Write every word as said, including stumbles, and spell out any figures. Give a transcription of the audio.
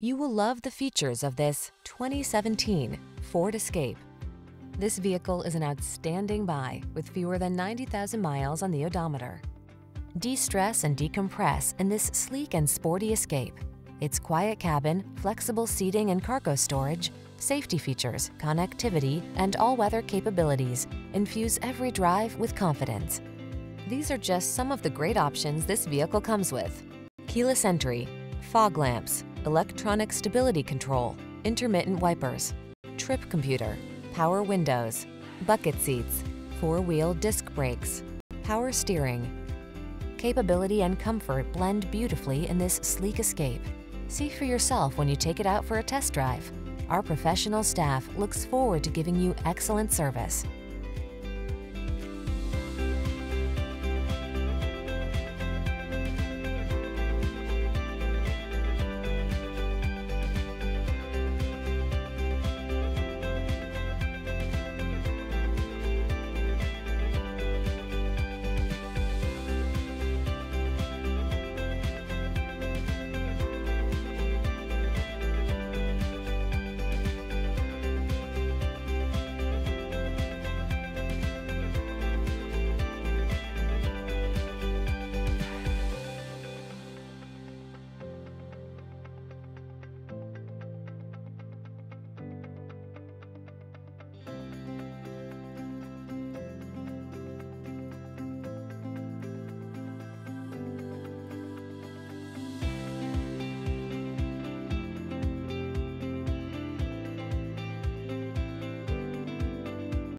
You will love the features of this twenty seventeen Ford Escape. This vehicle is an outstanding buy with fewer than ninety thousand miles on the odometer. De-stress and decompress in this sleek and sporty Escape. Its quiet cabin, flexible seating and cargo storage, safety features, connectivity, and all-weather capabilities infuse every drive with confidence. These are just some of the great options this vehicle comes with: keyless entry, fog lamps, electronic stability control, intermittent wipers, trip computer, power windows, bucket seats, four-wheel disc brakes, power steering. Capability and comfort blend beautifully in this sleek Escape. See for yourself when you take it out for a test drive. Our professional staff looks forward to giving you excellent service.